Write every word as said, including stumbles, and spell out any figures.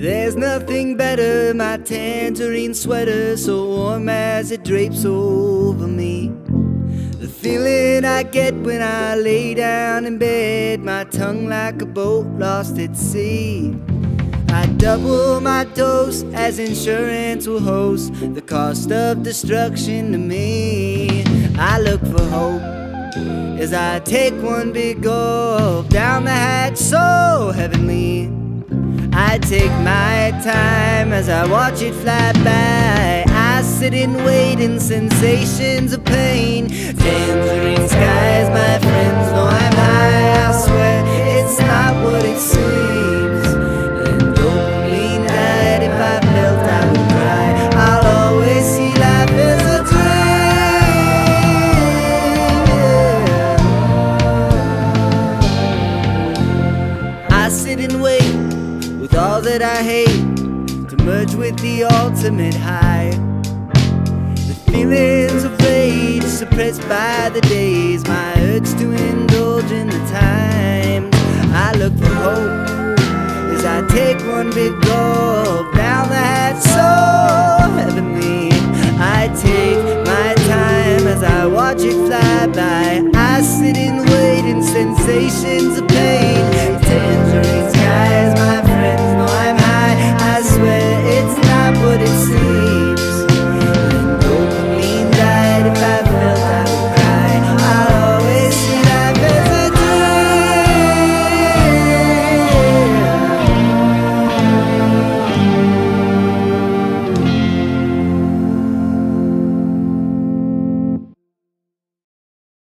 There's nothing better, my tangerine sweater, so warm as it drapes over me. The feeling I get when I lay down in bed, my tongue like a boat lost at sea. I double my dose as insurance will host the cost of destruction to me. I look for hope as I take one big gulp down the hatch so heavenly. I take my time as I watch it fly by. I sit and wait in sensations of pain. Tangerine skies, my friends know I'm high. I swear it's not what it seems. And don't mean that if I felt I would cry. I'll always see life as a dream. I sit and wait with all that I hate to merge with the ultimate high. The feelings of rage suppressed by the days, my urge to indulge in the time. I look for hope as I take one big gulp down the hatch so heavenly. I take my time as I watch it fly by. I sit and wait in sensations of pain.